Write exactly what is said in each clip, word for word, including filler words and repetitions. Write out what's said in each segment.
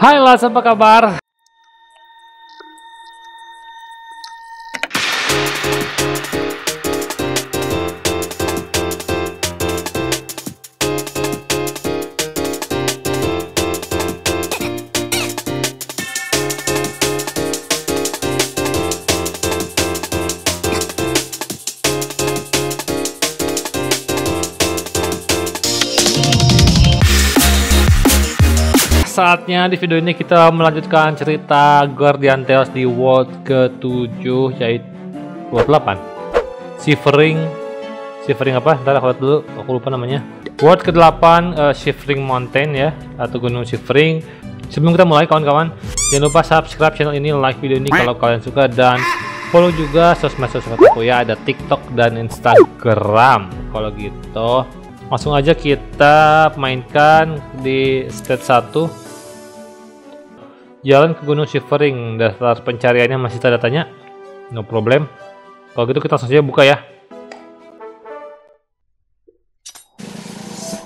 Hai Las, apa kabar? Saatnya di video ini kita melanjutkan cerita Guardian Tales di World ketujuh yaitu World delapan. Shivering Shivering apa? Entar aku lihat dulu, aku lupa namanya. World kedelapan uh, Shivering Mountain ya, atau Gunung Shivering. Sebelum kita mulai kawan-kawan, jangan lupa subscribe channel ini, like video ini kalau kalian suka, dan follow juga sosmed-sosmed aku ya, ada TikTok dan Instagram. Kalau gitu, langsung aja kita mainkan di stage satu. Jalan ke Gunung Shivering, daftar pencariannya masih tanda tanya. No problem. Kalau gitu kita langsung aja buka ya.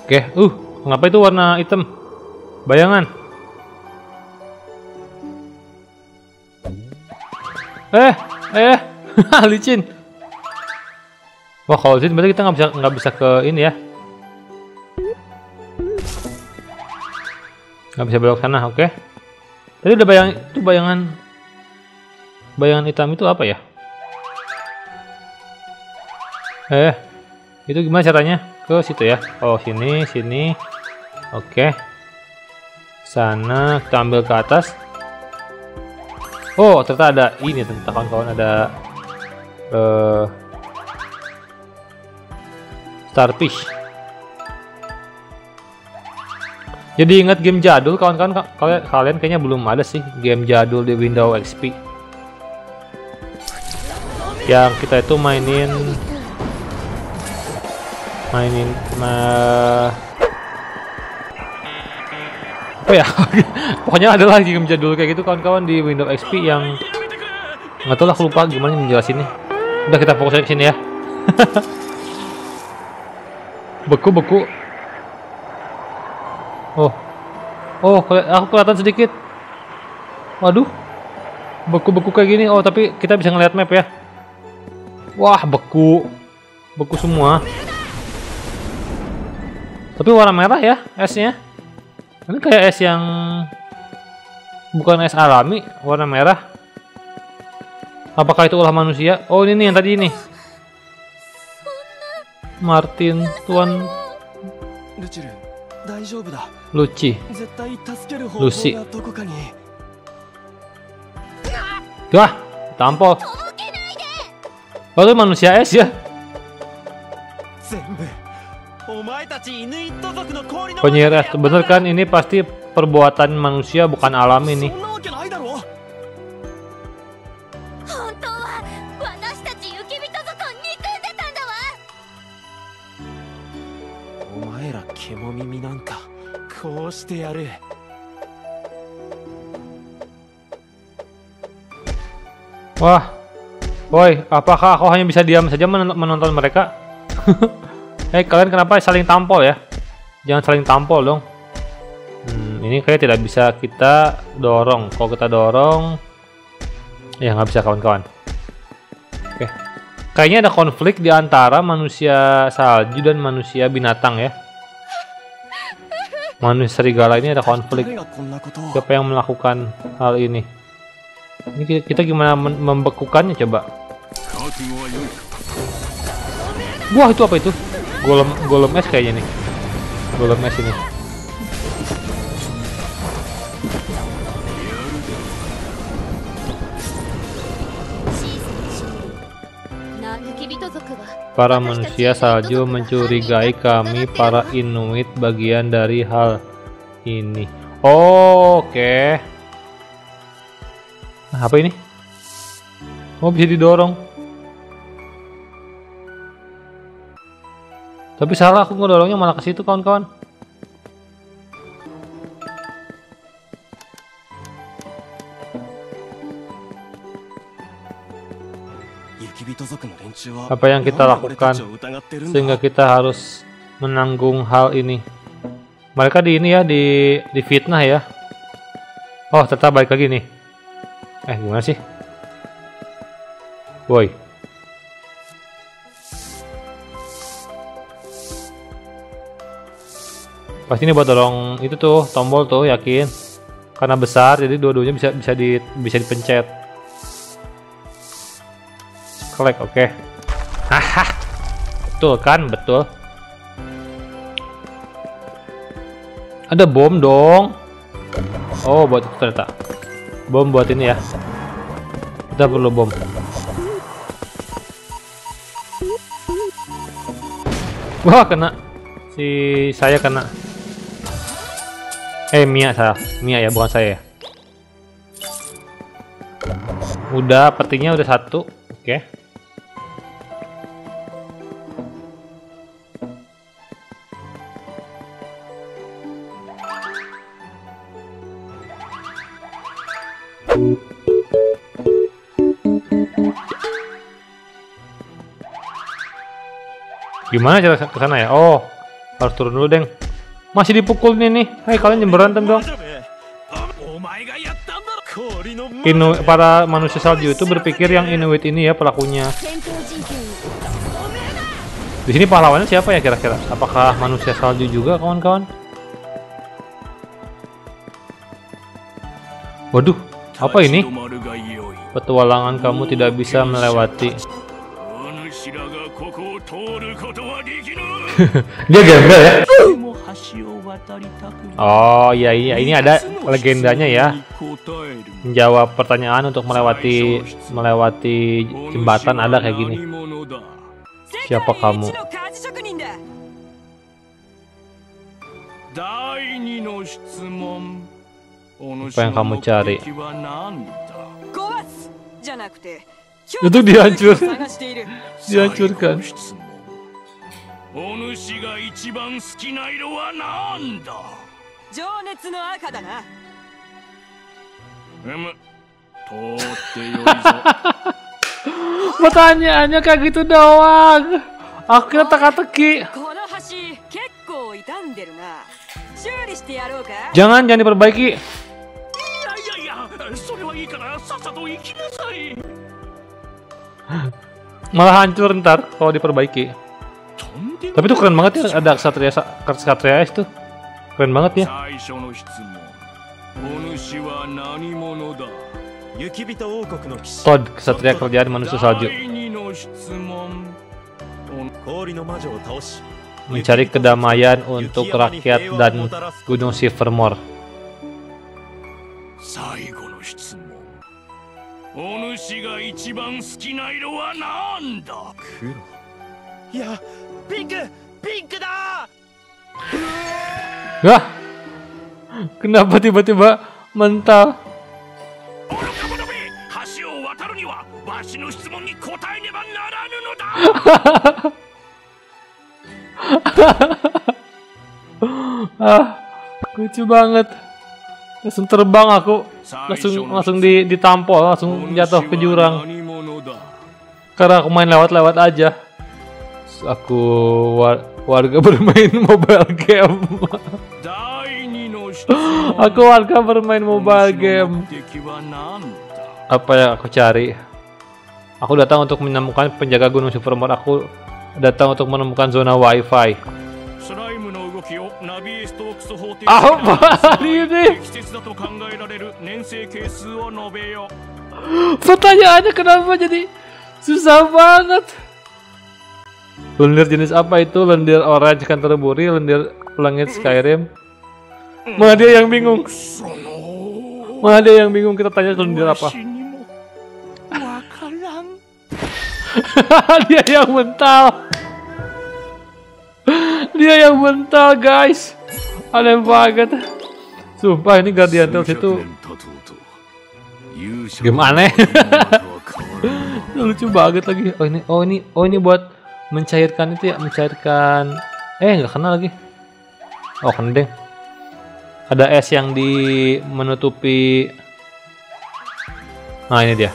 Oke, uh, kenapa itu warna hitam? Bayangan. Eh, eh, licin. Wah, kalau licin berarti kita nggak bisa nggak bisa ke ini ya. Nggak bisa belok sana, oke? Okay. Tadi udah bayang itu bayangan bayangan hitam itu apa ya? Eh, itu gimana caranya ke situ ya? Oh, sini sini, oke, sana kita ambil ke atas. Oh, ternyata ada ini, ternyata kawan-kawan ada uh, starfish. Jadi ingat game jadul kawan-kawan, kalian kayaknya belum ada sih game jadul di Windows X P. Yang kita itu mainin mainin uh, apa ya? Pokoknya ada lagi game jadul kayak gitu kawan-kawan di Windows X P yang nggak tahu lah, aku lupa gimana menjelasinnya. Udah, kita fokus aja ke sini ya. Beku-beku. Oh, oh, aku kelihatan sedikit. Waduh, beku-beku kayak gini. Oh, tapi kita bisa ngelihat map ya. Wah, beku, beku semua. Tapi warna merah ya esnya. Ini kayak es yang bukan es alami, warna merah. Apakah itu ulah manusia? Oh, ini nih yang tadi ini. Martin, Tuan. Lucy, Lucy, wah, tampol. Baru manusia es ya. Penyihir es, bener kan? Ini pasti perbuatan manusia, bukan alam ini. Wah, woi, apakah aku hanya bisa diam saja menonton mereka? Eh, hey, kalian kenapa saling tampol ya? Jangan saling tampol dong. Hmm, ini kayak tidak bisa kita dorong. Kalau kita dorong, ya nggak bisa kawan-kawan. Oke, kayaknya ada konflik di antara manusia salju dan manusia binatang ya. Manusia serigala ini ada konflik. Siapa yang melakukan hal ini? Ini kita gimana membekukannya coba? Wah, itu apa itu? Golem, golem es kayaknya nih. Golem es ini. Para manusia salju mencurigai kami para Inuit bagian dari hal ini. Oh, oke. Okay. Nah, apa ini? Oh, bisa didorong. Tapi salah, aku ngedorongnya malah ke situ kawan-kawan. Apa yang kita lakukan sehingga kita harus menanggung hal ini? Mereka di ini ya, di di fitnah ya. Oh, ternyata balik lagi nih. Eh, gimana sih? Woi. Pasti ini buat dorong itu tuh, tombol tuh, yakin. Karena besar, jadi dua-duanya bisa bisa di bisa dipencet. Collect, oke. Okay. Haha. Betul kan? Betul. Ada bom dong. Oh, buat itu ternyata. Bom buat ini ya. Kita perlu bom. Wah, kena. Si saya kena. Eh, Mia salah. Mia ya, bukan saya ya. Udah, petinya udah satu. Oke. Gimana cara ke sana ya? Oh, harus turun dulu, Deng. Masih dipukul nih nih. Hai, kalian berantem dong. Inu, para manusia salju itu berpikir yang Inuit ini ya pelakunya. Di sini pahlawannya siapa ya kira-kira? Apakah manusia salju juga, kawan-kawan? Waduh, apa ini? Petualangan kamu tidak bisa melewati. Dia gembel ya. Oh iya iya, ini ada legendanya ya. Menjawab pertanyaan untuk melewati melewati jembatan ada kayak gini. Siapa kamu? Apa yang kamu cari? Itu dihancur, dihancurkan. Pertanyaannya kayak gitu doang. Akhirnya teka-teki. Jangan, jangan diperbaiki. Malah hancur ntar kalau diperbaiki. Tapi tuh keren banget ya, ada ksatria ksatria es tuh. Keren banget ya. Todd, ksatria kerjaan manusia salju. Mencari kedamaian untuk rakyat dan Gunung Silvermore. Ya, pink, pink dah. Wah, kenapa tiba-tiba mental? Ah, lucu banget. Langsung terbang aku, langsung langsung ditampol, langsung jatuh ke jurang. Karena aku main lewat-lewat aja. Aku war warga bermain mobile game. Aku warga bermain mobile game. Apa yang aku cari? Aku datang untuk menemukan penjaga Gunung Supermon. Aku datang untuk menemukan zona wifi. Apa ini? Pertanyaannya kenapa jadi susah banget? Lendir jenis apa itu? Lendir orange kan terburi, lendir pelangit Skyrim. Malah dia yang bingung. Malah dia yang bingung, kita tanya lendir apa. Dia yang mental. Dia yang mental, guys. Aneh banget. Sumpah ini Guardian Tales itu game aneh. Lucu banget lagi. Oh ini, oh ini, oh ini buat mencairkan itu ya, mencairkan. Eh, nggak kena lagi. Oh, kena deh. Ada es yang di menutupi. Nah, ini dia.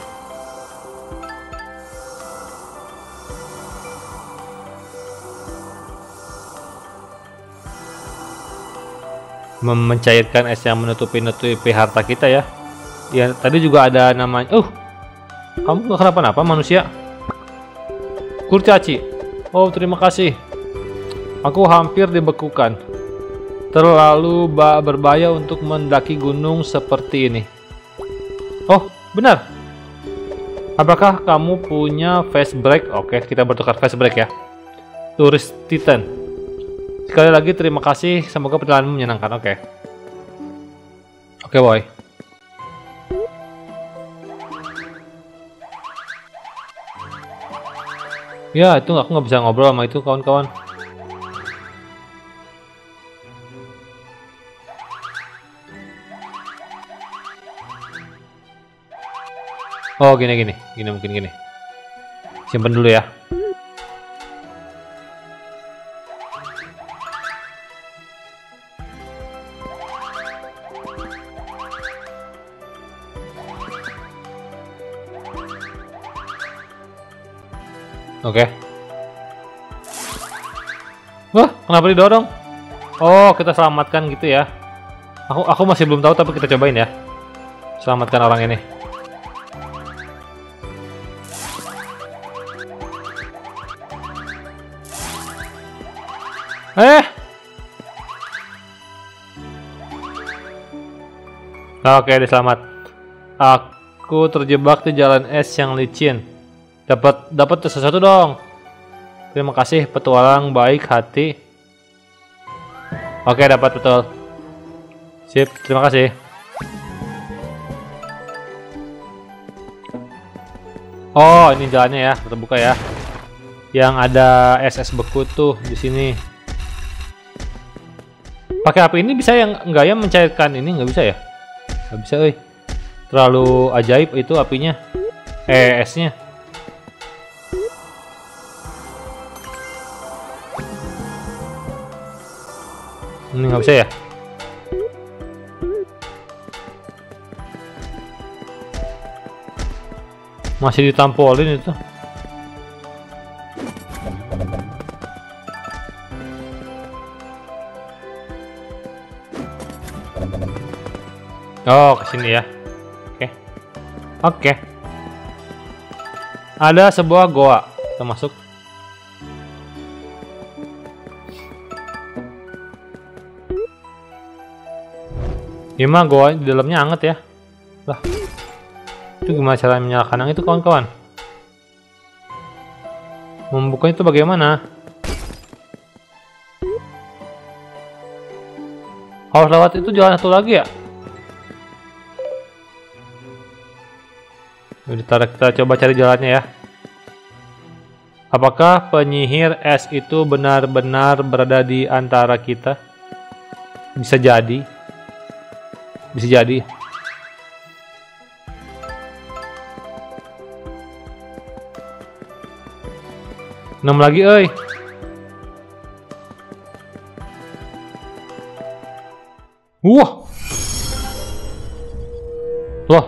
mencairkan es yang menutupi-nutupi harta kita ya. Ya tadi juga ada namanya. Uh, kamu gak kenapa-napa manusia? Kurcaci. Oh terima kasih. Aku hampir dibekukan. Terlalu berbahaya untuk mendaki gunung seperti ini. Oh benar. Apakah kamu punya face break? Oke kita bertukar face break ya. Turis Titan. Sekali lagi terima kasih. Semoga perjalananmu menyenangkan. Oke. Oke boy. Ya itu aku nggak bisa ngobrol sama itu kawan-kawan. Oh gini gini, gini mungkin gini. Simpen dulu ya. Oke. Okay. Wah, kenapa didorong? Oh, kita selamatkan gitu ya. Aku aku masih belum tahu tapi kita cobain ya. Selamatkan orang ini. Eh. Oke, okay, selamat. Aku terjebak di jalan es yang licin. Dapat dapat sesuatu dong. Terima kasih petualang baik hati. Oke, okay, dapat betul. Sip, terima kasih. Oh, ini jalannya ya, terbuka ya. Yang ada es-es beku tuh di sini. Pakai api ini bisa yang enggak ya mencairkan ini nggak bisa ya? Nggak bisa, eh terlalu ajaib itu apinya, eh esnya. Ini nggak bisa ya? Masih ditampolin itu. Oh, ke sini ya. Oke. Okay. Oke. Okay. Ada sebuah goa. Kita masuk. Ini mah goa di dalamnya anget ya. Lah. Itu gimana cara menyalakan yang itu kawan-kawan? Membukanya itu bagaimana? Harus lewat itu jalan satu lagi ya? Kita, kita coba cari jalannya ya. Apakah penyihir es itu benar-benar berada di antara kita? Bisa jadi. Bisa jadi. Enam lagi, oi. Wah. Loh,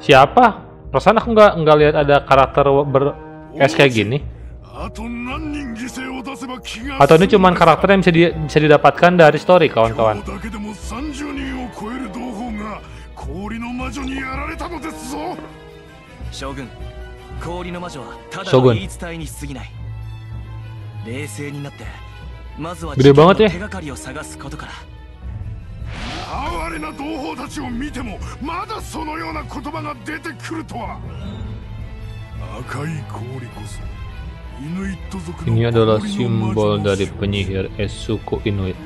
siapa? Perasaan aku nggak nggak lihat ada karakter ber es kayak gini. Atau ini cuman karakter yang bisa di, bisa didapatkan dari story kawan-kawan. Shogun. Gede banget ya. Ini adalah simbol dari penyihir es suku Inuit.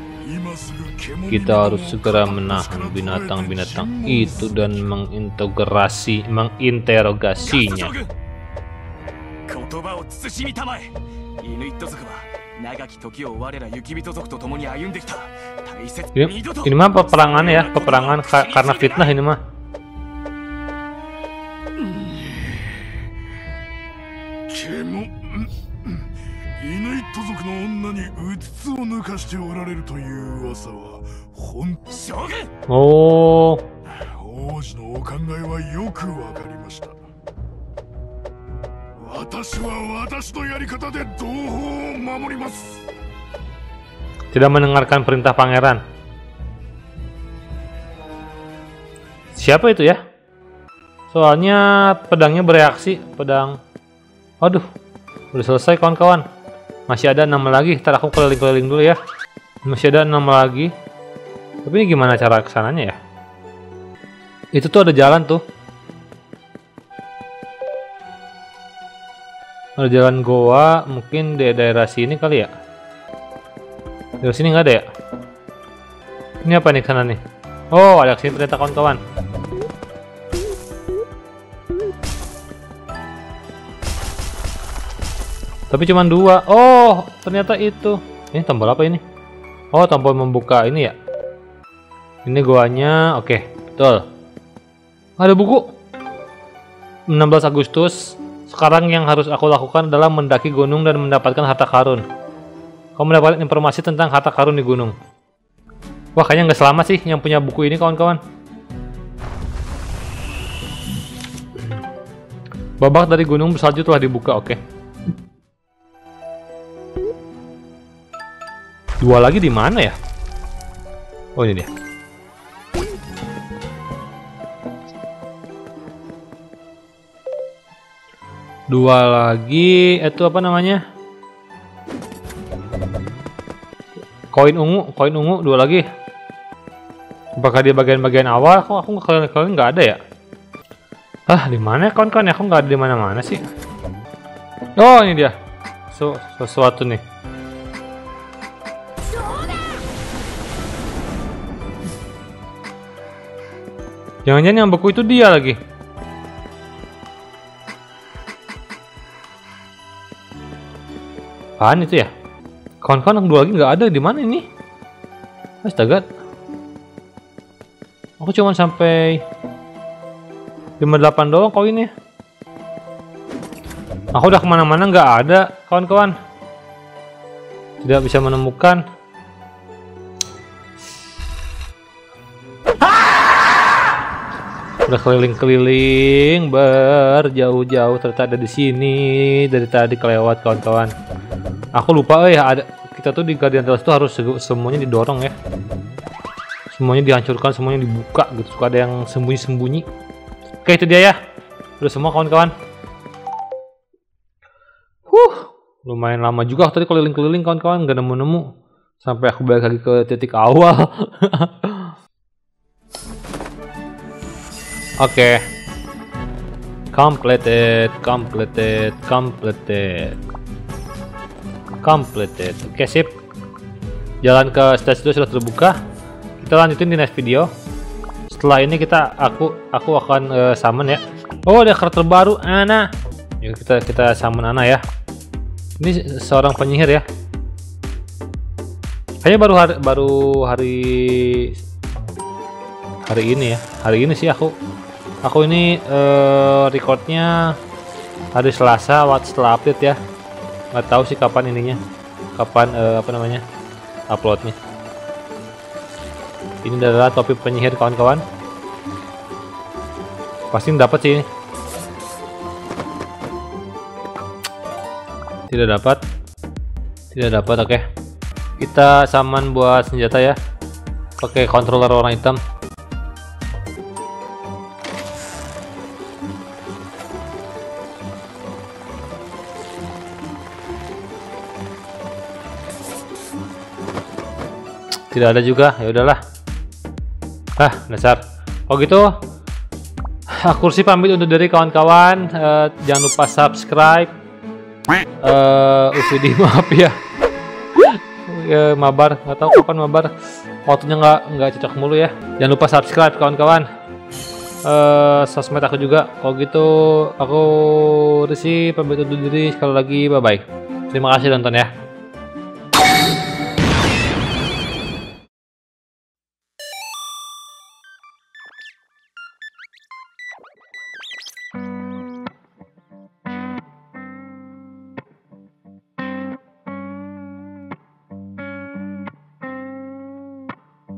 Kita harus segera menahan binatang-binatang itu dan mengintegrasi, menginterogasinya. Ini, ini mah peperangan ya, peperangan ka, karena fitnah ini mah. Oh. Tidak mendengarkan perintah pangeran. Siapa itu ya? Soalnya pedangnya bereaksi, pedang. Aduh, udah selesai kawan-kawan. Masih ada enam lagi. Ntar aku keliling-keliling dulu ya. Masih ada enam lagi. Tapi ini gimana cara kesananya ya? Itu tuh ada jalan tuh. Ada jalan goa, mungkin di daerah sini kali ya. Daerah sini nggak ada ya? Ini apa nih kesana nih? Oh, ada kesini ternyata kawan-kawan. Tapi cuma dua. Oh, ternyata itu. Ini tombol apa ini? Oh, tombol membuka ini ya. Ini goanya. Oke, okay, betul. Ada buku. enam belas Agustus. Sekarang yang harus aku lakukan adalah mendaki gunung dan mendapatkan harta karun. Kau mendapatkan informasi tentang harta karun di gunung. Wah, kayaknya nggak selamat sih yang punya buku ini kawan-kawan. Babak dari gunung bersalju telah dibuka. Oke. Okay. Dua lagi di mana ya? Oh, ini dia. Dua lagi, itu apa namanya? Koin ungu, koin ungu, dua lagi. Apakah dia bagian-bagian awal? Kok aku kalian-kalian nggak ada ya? Ah, di mana kawan-kawan? Aku nggak ada di mana-mana sih. Oh, ini dia. So, sesuatu nih. Jangan-jangan yang beku itu dia lagi. Apaan itu ya? Kawan-kawan yang dua lagi nggak ada, di mana ini? Astaga. Aku cuma sampai lima puluh delapan doang kau ini. Aku udah kemana-mana nggak ada, kawan-kawan. Tidak bisa menemukan. Udah keliling-keliling berjauh-jauh, ternyata ada di sini dari tadi kelewat kawan-kawan. Aku lupa eh ada kita tuh di Guardian Tales itu harus semuanya didorong ya. Semuanya dihancurkan, semuanya dibuka gitu. Suka ada yang sembunyi-sembunyi. Oke, itu dia ya. Udah semua kawan-kawan. Huh, lumayan lama juga tadi keliling-keliling kawan-kawan, gak nemu-nemu. Sampai aku balik lagi ke titik awal. Oke, okay. Completed, completed, completed, completed. Oke, okay, sip. Jalan ke stage dua sudah terbuka. Kita lanjutin di next video. Setelah ini kita aku aku akan uh, summon ya. Oh, ada karakter baru Anna. Yuk kita kita summon Anna ya. Ini seorang penyihir ya. Kayaknya baru hari, baru hari hari ini ya. Hari ini sih aku. Aku ini uh, recordnya hari Selasa setelah update ya. Nggak tahu sih kapan ininya, kapan uh, apa namanya uploadnya. Ini adalah topik penyihir kawan-kawan. Pasti dapat sih ini. Tidak dapat, tidak dapat. Oke, okay. Kita saman buat senjata ya. Pakai controller warna hitam. Tidak ada juga, ya udahlah. Ah, dasar. Oh gitu, kursi pamit untuk diri kawan-kawan. Uh, jangan lupa subscribe. Uh, U C D maaf ya. Uh, mabar, nggak tahu kapan mabar. Waktunya nggak nggak cocok mulu ya. Jangan lupa subscribe kawan-kawan. Uh, sosmed aku juga. Kalau gitu, aku Resi pamit untuk diri sekali lagi. Bye bye. Terima kasih nonton ya.